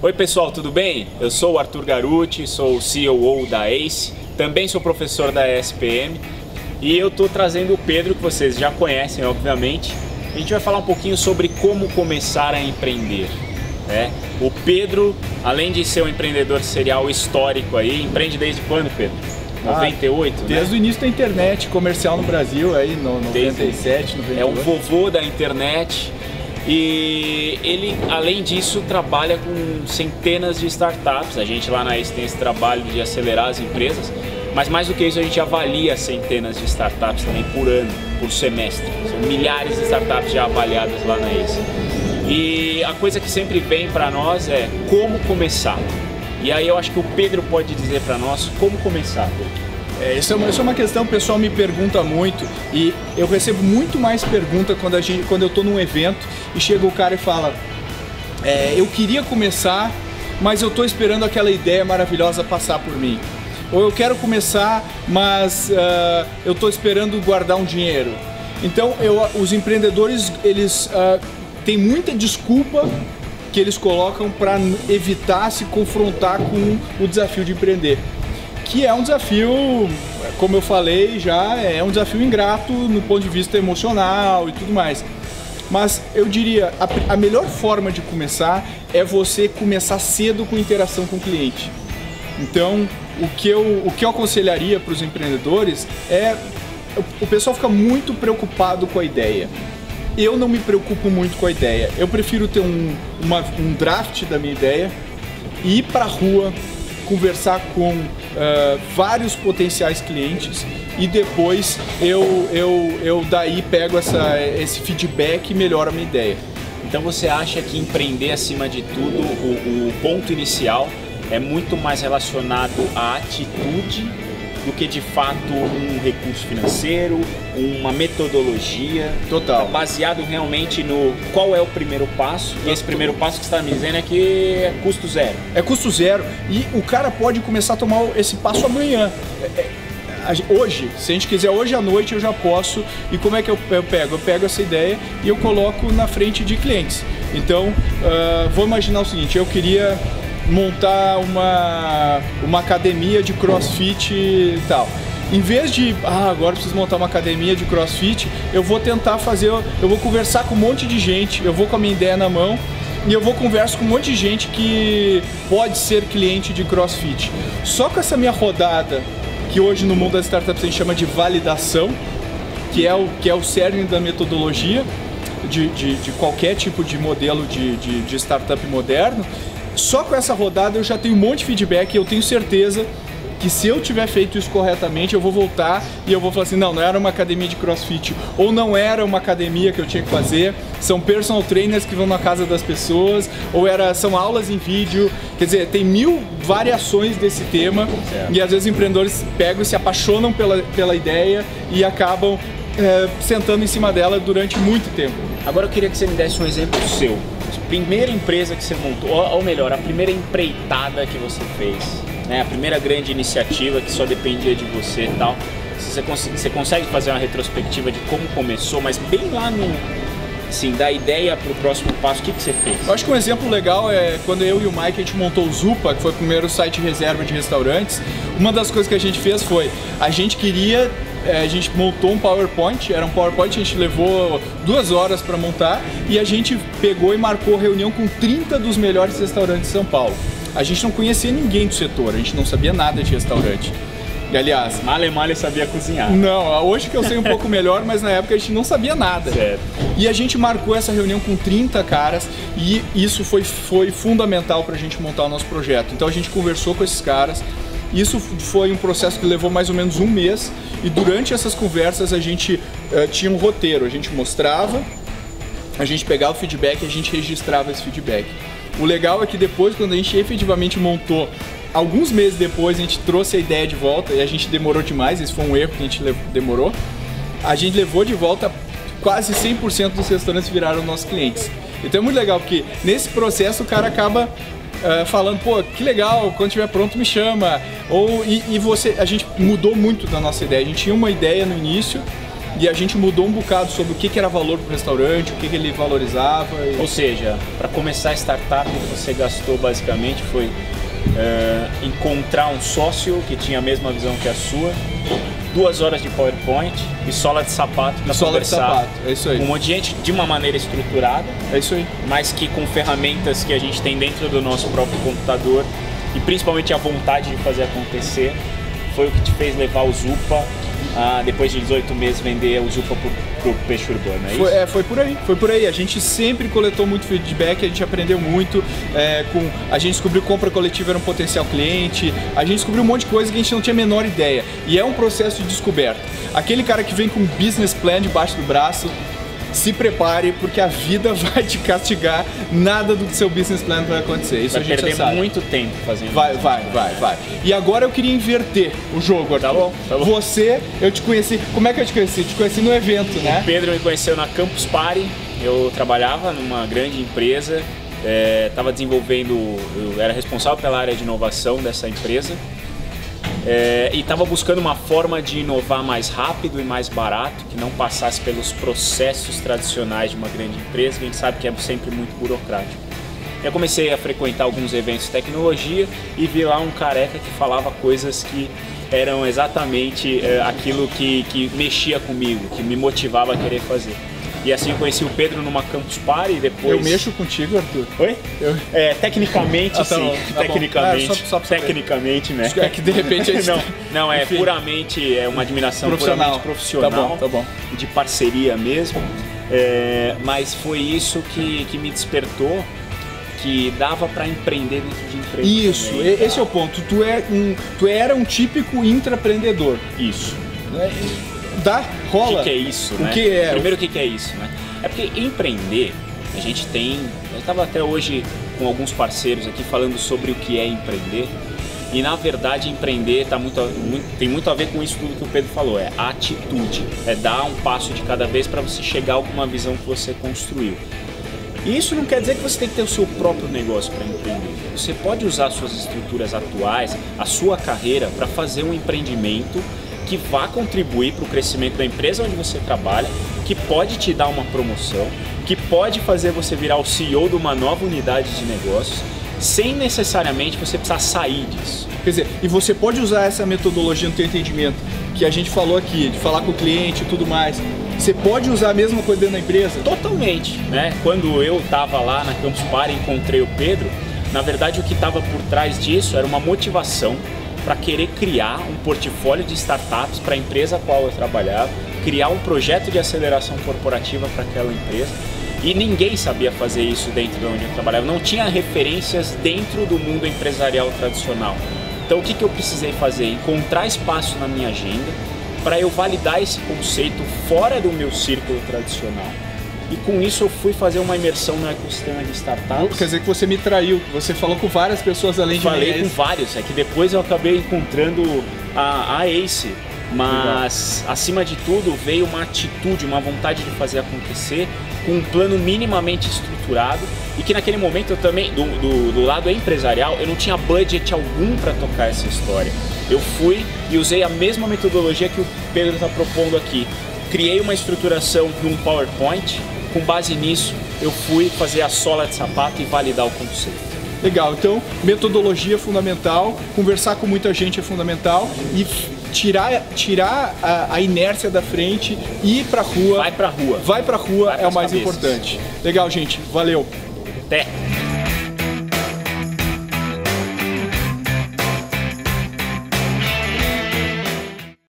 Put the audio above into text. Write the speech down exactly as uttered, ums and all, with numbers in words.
Oi pessoal, tudo bem? Eu sou o Arthur Garuti, sou o C E O da ACE, também sou professor da E S P M e eu estou trazendo o Pedro, que vocês já conhecem, obviamente. A gente vai falar um pouquinho sobre como começar a empreender, né? O Pedro, além de ser um empreendedor serial histórico aí, empreende desde quando, Pedro? noventa e oito, ah, desde né? o início da internet comercial no Brasil, aí no noventa e sete, noventa e oito. É o vovô da internet. E ele, além disso, trabalha com centenas de startups. A gente lá na ACE tem esse trabalho de acelerar as empresas, mas mais do que isso, a gente avalia centenas de startups também por ano, por semestre. São milhares de startups já avaliadas lá na ACE. E a coisa que sempre vem para nós é como começar. E aí eu acho que o Pedro pode dizer para nós como começar. É, isso, é uma, isso é uma questão que o pessoal me pergunta muito e eu recebo muito mais pergunta quando, a gente, quando eu estou num evento e chega o cara e fala é, eu queria começar, mas eu estou esperando aquela ideia maravilhosa passar por mim. Ou eu quero começar, mas uh, eu estou esperando guardar um dinheiro. Então eu, os empreendedores, eles uh, têm muita desculpa que eles colocam para evitar se confrontar com o desafio de empreender. Que é um desafio, como eu falei já, é um desafio ingrato no ponto de vista emocional e tudo mais. Mas eu diria, a, a melhor forma de começar é você começar cedo com interação com o cliente. Então, o que eu, o que eu aconselharia para os empreendedores é... O pessoal fica muito preocupado com a ideia. Eu não me preocupo muito com a ideia. Eu prefiro ter um, uma, um draft da minha ideia, ir para a rua, conversar com uh, vários potenciais clientes e depois eu, eu, eu daí pego essa, esse feedback e melhoro a minha ideia. Então você acha que empreender, acima de tudo, o, o ponto inicial é muito mais relacionado à atitude do que de fato um recurso financeiro, uma metodologia? Total. Tá baseado realmente no qual é o primeiro passo, e esse primeiro passo que você está me dizendo é que é custo zero. É custo zero e o cara pode começar a tomar esse passo amanhã. Hoje, se a gente quiser, hoje à noite eu já posso. E como é que eu, eu pego? Eu pego essa ideia e eu coloco na frente de clientes. Então, uh, vou imaginar o seguinte, eu queria montar uma, uma academia de crossfit e tal. Em vez de, ah, agora preciso montar uma academia de crossfit, eu vou tentar fazer, eu vou conversar com um monte de gente, eu vou com a minha ideia na mão e eu vou conversar com um monte de gente que pode ser cliente de crossfit. Só com essa minha rodada, que hoje no mundo das startups a gente chama de validação, que é o, que é o cerne da metodologia de, de, de qualquer tipo de modelo de, de, de startup moderno. Só com essa rodada eu já tenho um monte de feedback e eu tenho certeza que se eu tiver feito isso corretamente, eu vou voltar e eu vou falar assim, não, não era uma academia de crossfit, ou não era uma academia que eu tinha que fazer, são personal trainers que vão na casa das pessoas, ou era, são aulas em vídeo, quer dizer, tem mil variações desse tema e às vezes os empreendedores pegam e se apaixonam pela, pela ideia e acabam é, sentando em cima dela durante muito tempo. Agora eu queria que você me desse um exemplo seu. Primeira empresa que você montou, ou melhor, a primeira empreitada que você fez, né? A primeira grande iniciativa que só dependia de você e tal. Se você, cons você consegue fazer uma retrospectiva de como começou, mas bem lá no, assim, da ideia para o próximo passo, o que, que você fez? Eu acho que um exemplo legal é quando eu e o Mike a gente montou o Zupa, que foi o primeiro site de reserva de restaurantes. Uma das coisas que a gente fez foi, a gente queria, a gente montou um PowerPoint, era um PowerPoint, a gente levou duas horas para montar e a gente pegou e marcou reunião com trinta dos melhores restaurantes de São Paulo. A gente não conhecia ninguém do setor, a gente não sabia nada de restaurante. E, aliás, male male sabia cozinhar. Não, hoje que eu sei um pouco melhor, mas na época a gente não sabia nada. Certo. E a gente marcou essa reunião com trinta caras e isso foi, foi fundamental para a gente montar o nosso projeto. Então a gente conversou com esses caras. Isso foi um processo que levou mais ou menos um mês e durante essas conversas a gente uh, tinha um roteiro, a gente mostrava, a gente pegava o feedback e a gente registrava esse feedback. O legal é que depois, quando a gente efetivamente montou, alguns meses depois a gente trouxe a ideia de volta e a gente demorou demais, esse foi um erro que a gente demorou, a gente levou de volta quase cem por cento dos restaurantes viraram nossos clientes. Então é muito legal porque nesse processo o cara acaba... Uh, falando, pô, que legal, quando estiver pronto me chama. Ou, e, e você, a gente mudou muito da nossa ideia, a gente tinha uma ideia no início e a gente mudou um bocado sobre o que, que era valor para o restaurante, o que, que ele valorizava. E... Ou seja, para começar a startup, o que você gastou basicamente foi uh, encontrar um sócio que tinha a mesma visão que a sua, duas horas de PowerPoint e sola de sapato para conversar. É isso aí. Um monte de gente de uma maneira estruturada, é isso aí, mas que com ferramentas que a gente tem dentro do nosso próprio computador e principalmente a vontade de fazer acontecer, foi o que te fez levar o Zupa, ah, depois de dezoito meses, vender o Zupa para o Peixe Urbano, é isso? Foi, é, foi por aí, foi por aí. A gente sempre coletou muito feedback, a gente aprendeu muito, é, com, a gente descobriu que compra coletiva era um potencial cliente, a gente descobriu um monte de coisa que a gente não tinha a menor ideia. E é um processo de descoberta. Aquele cara que vem com um business plan debaixo do braço, se prepare, porque a vida vai te castigar, nada do seu business plan vai acontecer. Isso vai a gente perder já sabe. muito tempo fazendo vai, isso. Vai, vai, vai. E agora eu queria inverter o jogo, Arthur. Tá bom, tá bom. Você, eu te conheci, como é que eu te conheci? Te conheci no evento, né? O Pedro me conheceu na Campus Party, eu trabalhava numa grande empresa, estava é, desenvolvendo, eu era responsável pela área de inovação dessa empresa, É, e estava buscando uma forma de inovar mais rápido e mais barato, que não passasse pelos processos tradicionais de uma grande empresa, que a gente sabe que é sempre muito burocrático. Eu comecei a frequentar alguns eventos de tecnologia e vi lá um careca que falava coisas que eram exatamente é, aquilo que, que mexia comigo, que me motivava a querer fazer. E assim eu conheci o Pedro numa Campus Party e depois... Eu mexo contigo, Arthur? Oi? Eu... É, tecnicamente, ah, tá sim. Bom, tá tecnicamente, bom. Ah, só, só tecnicamente, né? É que de repente... É não, não, é Enfim. puramente é uma admiração profissional. puramente profissional. Tá bom, tá bom. De parceria mesmo. É, mas foi isso que, que me despertou, que dava para empreender dentro de empresa. Isso, também, tá? Esse é o ponto. Tu, é um, tu era um típico intraempreendedor. Isso. É. Dá, rola. O que, que é isso, o né? Que é? Primeiro, o que, que é isso, né? É porque empreender, a gente tem... Eu estava até hoje com alguns parceiros aqui falando sobre o que é empreender. E, na verdade, empreender tá muito, muito, tem muito a ver com isso tudo que o Pedro falou. É a atitude. É dar um passo de cada vez para você chegar a alguma visão que você construiu. E isso não quer dizer que você tem que ter o seu próprio negócio para empreender. Você pode usar suas estruturas atuais, a sua carreira, para fazer um empreendimento que vá contribuir para o crescimento da empresa onde você trabalha, que pode te dar uma promoção, que pode fazer você virar o C E O de uma nova unidade de negócios, sem necessariamente você precisar sair disso. Quer dizer, e você pode usar essa metodologia no teu entendimento, que a gente falou aqui, de falar com o cliente e tudo mais. Você pode usar a mesma coisa dentro da empresa? Totalmente, né? Quando eu estava lá na Campus Party e encontrei o Pedro, na verdade o que estava por trás disso era uma motivação para querer criar um portfólio de startups para a empresa a qual eu trabalhava, criar um projeto de aceleração corporativa para aquela empresa, e ninguém sabia fazer isso dentro de onde eu trabalhava, não tinha referências dentro do mundo empresarial tradicional. Então o que, que eu precisei fazer? Encontrar espaço na minha agenda para eu validar esse conceito fora do meu círculo tradicional. E com isso eu fui fazer uma imersão no ecossistema de startups. Quer dizer que você me traiu, você falou com várias pessoas além de mim. Falei com vários, é que depois eu acabei encontrando a, a ACE, mas Legal. acima de tudo veio uma atitude, uma vontade de fazer acontecer, com um plano minimamente estruturado e que naquele momento eu também, do, do, do lado empresarial, eu não tinha budget algum para tocar essa história. Eu fui e usei a mesma metodologia que o Pedro está propondo aqui. Criei uma estruturação de um PowerPoint. Com base nisso, eu fui fazer a sola de sapato e validar o conceito. Legal, então metodologia é fundamental, conversar com muita gente é fundamental e tirar, tirar a, a inércia da frente e ir pra rua. Vai pra rua. Vai pra rua é o mais importante. Legal, gente. Valeu. Até.